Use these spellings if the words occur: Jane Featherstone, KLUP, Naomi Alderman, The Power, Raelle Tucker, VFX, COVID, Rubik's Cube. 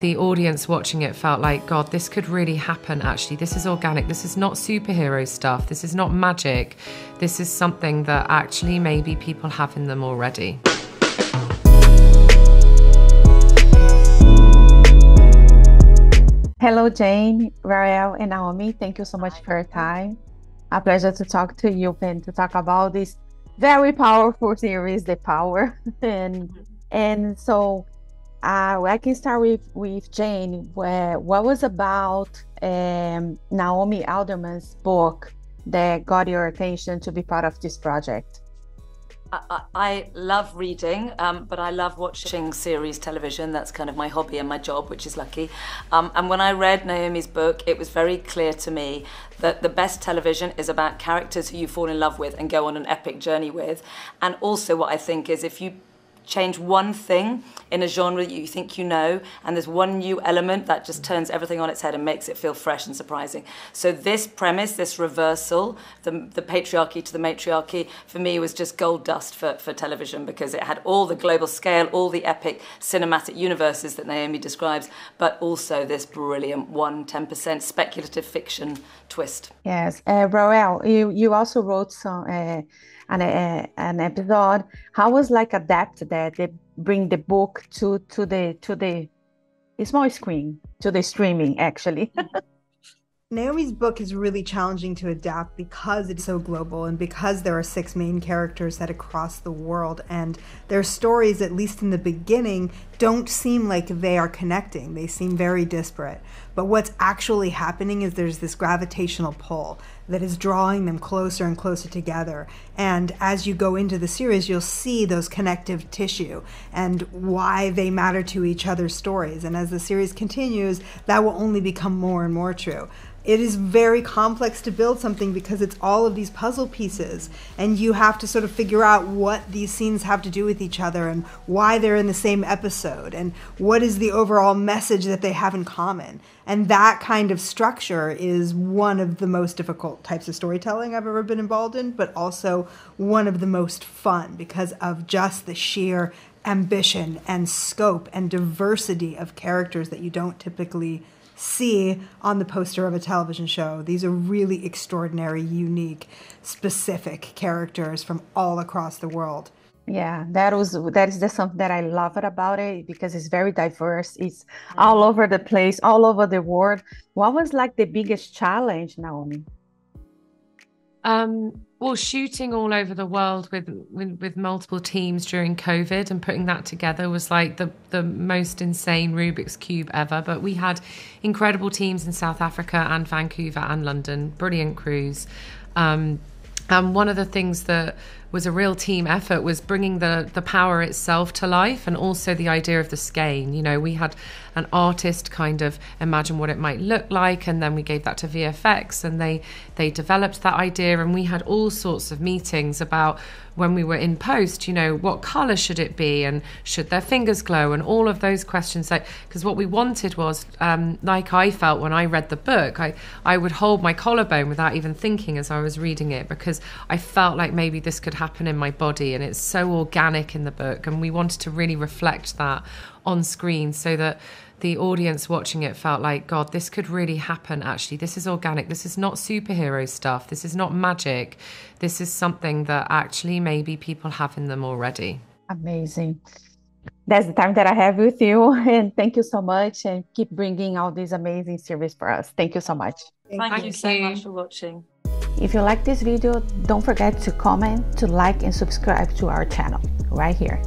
The audience watching it felt like, God, this could really happen, actually. This is organic. This is not superhero stuff. This is not magic. This is something that actually maybe people have in them already. Hello, Jane, Rael, and Naomi. Thank you so much for your time. A pleasure to talk to you and to talk about this very powerful series, The Power. I can start with Jane, what was about Naomi Alderman's book that got your attention to be part of this project? I love reading, but I love watching series television. That's kind of my hobby and my job, which is lucky. And when I read Naomi's book, it was very clear to me that the best television is about characters who you fall in love with and go on an epic journey with. And also what I think is, if you change one thing in a genre that you think you know, and there's one new element that just turns everything on its head and makes it feel fresh and surprising. So this premise, this reversal, the patriarchy to the matriarchy, for me was just gold dust for television, because it had all the global scale, all the epic cinematic universes that Naomi describes, but also this brilliant 10% speculative fiction twist. Yes, Rael, you also wrote some an episode. How was like adapted that they bring the book to the small screen, to the streaming actually? Naomi's book is really challenging to adapt because it's so global, and because there are 6 main characters set across the world, and their stories, at least in the beginning, don't seem like they are connecting. They seem very disparate. But what's actually happening is there's this gravitational pull that is drawing them closer and closer together. And as you go into the series, you'll see those connective tissue and why they matter to each other's stories. And as the series continues, that will only become more and more true. It is very complex to build something because it's all of these puzzle pieces, and you have to sort of figure out what these scenes have to do with each other and why they're in the same episode and what is the overall message that they have in common. And that kind of structure is one of the most difficult types of storytelling I've ever been involved in, but also one of the most fun because of just the sheer ambition and scope and diversity of characters that you don't typically see on the poster of a television show. These are really extraordinary, unique, specific characters from all across the world. Yeah, that is just something that I loved about it, because it's very diverse. It's all over the place, all over the world. What was like the biggest challenge, Naomi? Well, shooting all over the world with multiple teams during COVID and putting that together was like the most insane Rubik's Cube ever. But we had incredible teams in South Africa and Vancouver and London, brilliant crews. And one of the things that was a real team effort was bringing the power itself to life, and also the idea of the skein. You know, we had an artist kind of imagine what it might look like, and then we gave that to VFX, and they developed that idea, and we had all sorts of meetings about, when we were in post, you know, what color should it be, and should their fingers glow, and all of those questions. Like, because what we wanted was, like I felt when I read the book, I would hold my collarbone without even thinking as I was reading it, because I felt like maybe this could happen in my body, and it's so organic in the book, and we wanted to really reflect that on screen so that the audience watching it felt like, God, this could really happen, actually. This is organic. This is not superhero stuff. This is not magic. This is something that actually maybe people have in them already. Amazing. That's the time that I have with you. And thank you so much. And keep bringing out this amazing series for us. Thank you so much. Thank you so much for watching. If you like this video, don't forget to comment, to like, and subscribe to our channel right here.